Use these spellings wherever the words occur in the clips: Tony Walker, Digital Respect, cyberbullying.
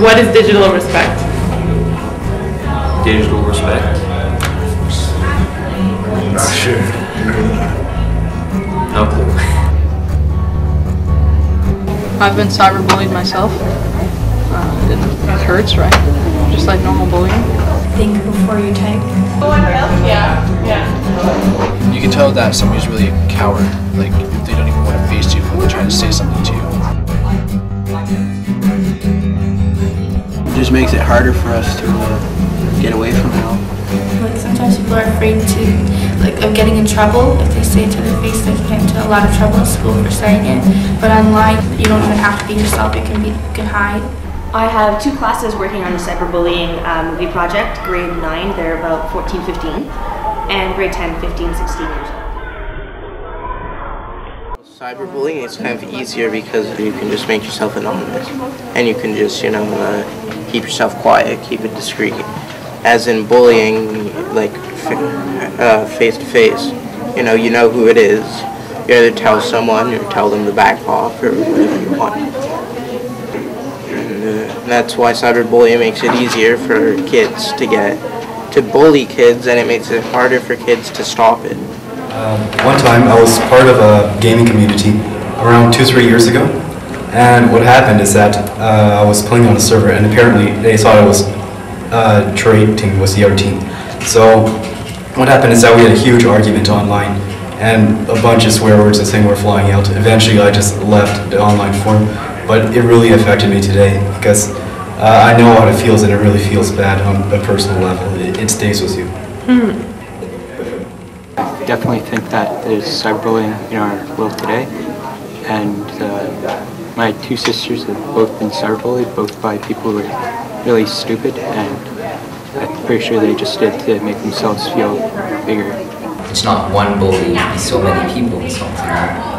What is digital respect? Digital respect? I'm not sure. No clue. I've been cyberbullied myself. It hurts, right? Just like normal bullying. Think before you type. Yeah. You can tell that somebody's really a coward. Like, if they don't even want to face you when they're trying to say something to you. It just makes it harder for us to get away from it all. Like, sometimes people are afraid of getting in trouble. If they say it to their face, they can get into a lot of trouble at school for saying it. But online, you don't even have to be yourself. You can hide. I have two classes working on a cyberbullying movie project, grade 9, they're about 14, 15, and grade 10, 15, 16 years old. Cyberbullying is kind of easier because you can just make yourself anonymous and you can just, keep yourself quiet, keep it discreet. As in bullying, like face to face, you know who it is. You either tell someone or tell them to back off or whatever you want. That's why cyberbullying makes it easier for kids to bully kids, and it makes it harder for kids to stop it. One time I was part of a gaming community around 2-3 years ago, and what happened is that I was playing on a server, and apparently they thought I was trade team was the other team. So what happened is that we had a huge argument online, and a bunch of swear words and things were flying out. Eventually I just left the online forum. But it really affected me today because I know how it feels, and it really feels bad on a personal level. It stays with you. Definitely think that there's cyberbullying in our world today, and my two sisters have both been cyberbullied, both by people who are really stupid, and I'm pretty sure they just did to make themselves feel bigger. It's not one bully, it's so many people insulting you.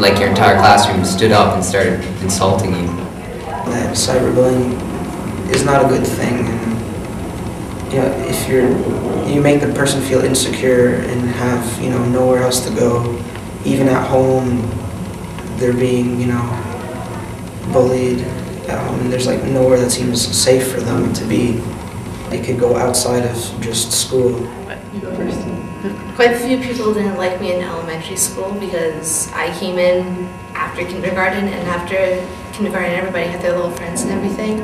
Like your entire classroom stood up and started insulting you. That cyberbullying is not a good thing. And, if you make the person feel insecure and have nowhere else to go, even at home, they're being bullied at home. And there's like nowhere that seems safe for them to be. They could go outside of just school. Quite a few people didn't like me in elementary school because I came in after kindergarten, and after kindergarten everybody had their little friends and everything.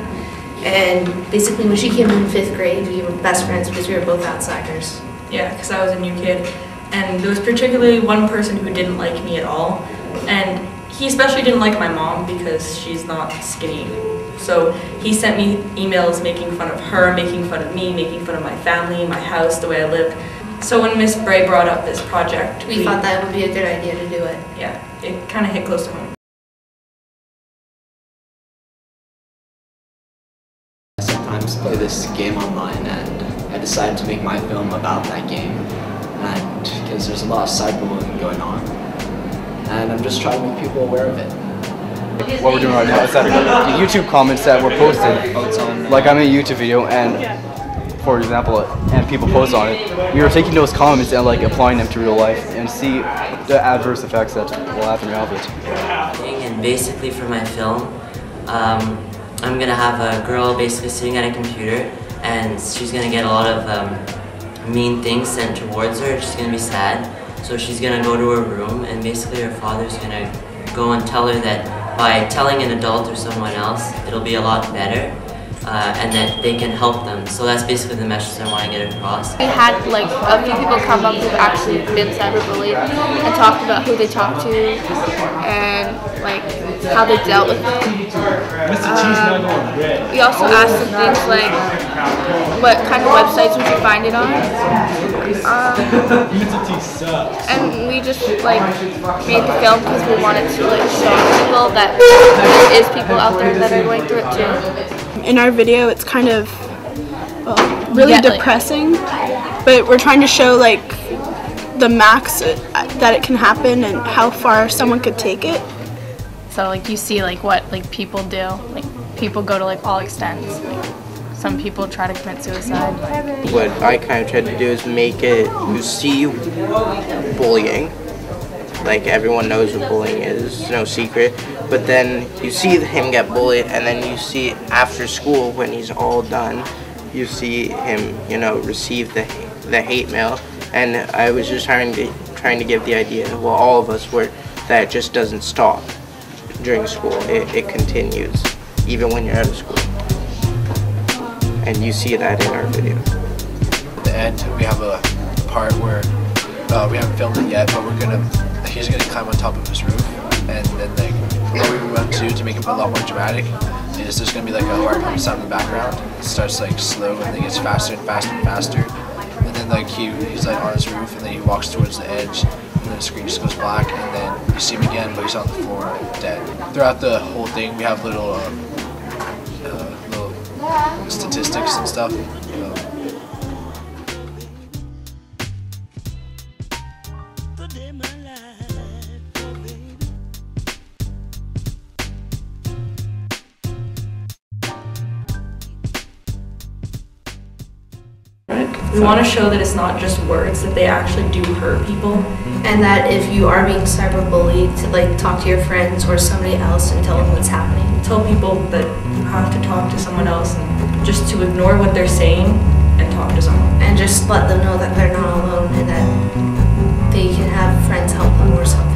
And basically when she came in 5th grade, we were best friends because we were both outsiders. Yeah, because I was a new kid, and there was particularly one person who didn't like me at all, and he especially didn't like my mom because she's not skinny. So he sent me emails making fun of her, making fun of me, making fun of my family, my house, the way I lived. So when Miss Bray brought up this project, we thought that would be a good idea to do it. Yeah, it kind of hit close to home. I sometimes play this game online, and I decided to make my film about that game, and because there's a lot of cyberbullying going on, and I'm just trying to make people aware of it. What we're doing right now is that the YouTube comments that were posted, like I made a YouTube video and, for example, and people post on it, we were taking those comments and like applying them to real life and see the adverse effects that will happen out of it. And basically for my film, I'm going to have a girl basically sitting at a computer, and she's going to get a lot of mean things sent towards her. She's going to be sad, so she's going to go to her room, and basically her father's going to go and tell her that by telling an adult or someone else, it'll be a lot better, and that they can help them. So that's basically the message I want to get across. We had like a few people come up who've actually been cyberbullied and talked about who they talked to and like how they dealt with it. We also asked some things like, what kind of websites would you find it on? And we just like made the film because we wanted to show people that there is people out there that are going through it too. In our video, it's kind of really depressing, but we're trying to show like the max that it can happen and how far someone could take it. So like you see like what like people do, like people go to like all extents. Some people try to commit suicide. What I kind of tried to do is make you see bullying Like, everyone knows what bullying is, it's no secret. But then you see him get bullied, and then you see after school, when he's all done, you see him, you know, receive the hate mail. And I was just trying to give the idea, well, all of us were, that it just doesn't stop during school. It continues, even when you're out of school. And you see that in our video. At the end, we have a part where we haven't filmed it yet, but he's gonna climb on top of his roof, and then what we want to do to make it a lot more dramatic is there's gonna be like a hard pump sound in the background. It starts like slow and then gets faster and faster and faster, and then like he's like on his roof, and then he walks towards the edge, and then the screen just goes black, and then you see him again, but he's on the floor like dead. Throughout the whole thing, we have little little statistics and stuff. We want to show that it's not just words, that they actually do hurt people. And that if you are being cyberbullied, to like talk to your friends or somebody else and tell them what's happening. Tell people that you have to talk to someone else, and just to ignore what they're saying and talk to someone. And just let them know that they're not alone and that they can have friends help them or something.